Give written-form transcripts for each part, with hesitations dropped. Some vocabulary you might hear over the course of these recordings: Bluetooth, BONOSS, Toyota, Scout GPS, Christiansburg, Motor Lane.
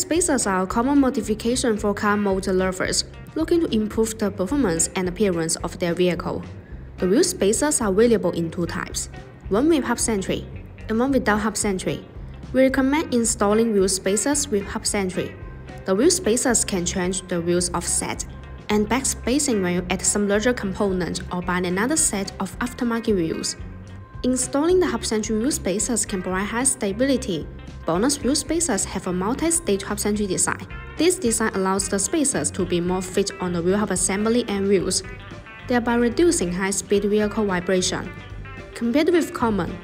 spaces are a common modification for car motor lovers looking to improve the performance and appearance of their vehicle. The wheel spacers are available in two types, one with hub sentry and one without hub sentry. We recommend installing wheel spacers with hub sentry. The wheel spacers can change the wheel's offset and back spacing when you add some larger component or buy another set of aftermarket wheels. Installing the hub sentry wheel spacers can provide high stability. BONOSS wheel spacers have a multi-stage hub sentry design. This design allows the spacers to be more fit on the wheel hub assembly and wheels, thereby reducing high-speed vehicle vibration. Compared with common,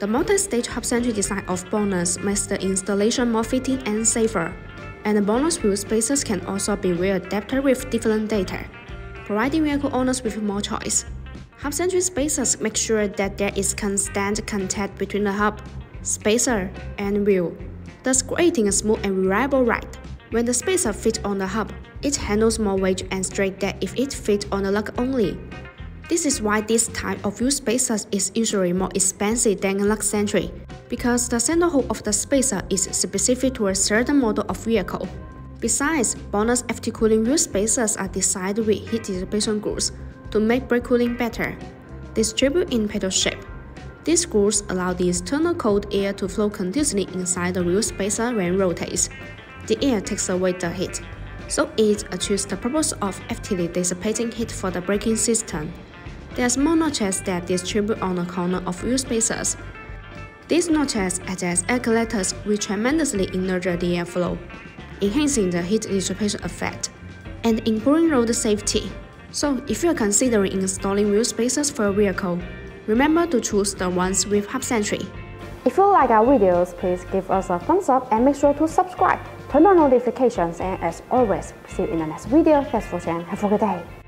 the multi-stage hub sentry design of BONOSS makes the installation more fitting and safer, and the BONOSS wheel spacers can also be well-adapted with different data, providing vehicle owners with more choice. Hub sentry spacers make sure that there is constant contact between the hub, spacer, and wheel, thus creating a smooth and reliable ride. When the spacer fits on the hub, it handles more weight and strength than if it fits on the lug only. This is why this type of wheel spacers is usually more expensive than a lug sentry, because the center hole of the spacer is specific to a certain model of vehicle. Besides, BONOSS FT cooling wheel spacers are designed with heat dissipation grooves to make brake cooling better, distribute in pedal shape. These grooves allow the external cold air to flow continuously inside the wheel spacer when rotates. The air takes away the heat, so it achieves the purpose of actively dissipating heat for the braking system. There are small notches that distribute on the corner of wheel spacers. These notches act as air collectors which tremendously nurture the airflow, enhancing the heat dissipation effect and improving road safety. So, if you are considering installing wheel spacers for a vehicle, remember to choose the ones with hub sentry. If you like our videos, please give us a thumbs up and make sure to subscribe, turn on notifications, and as always, see you in the next video. Thanks for watching. Have a good day.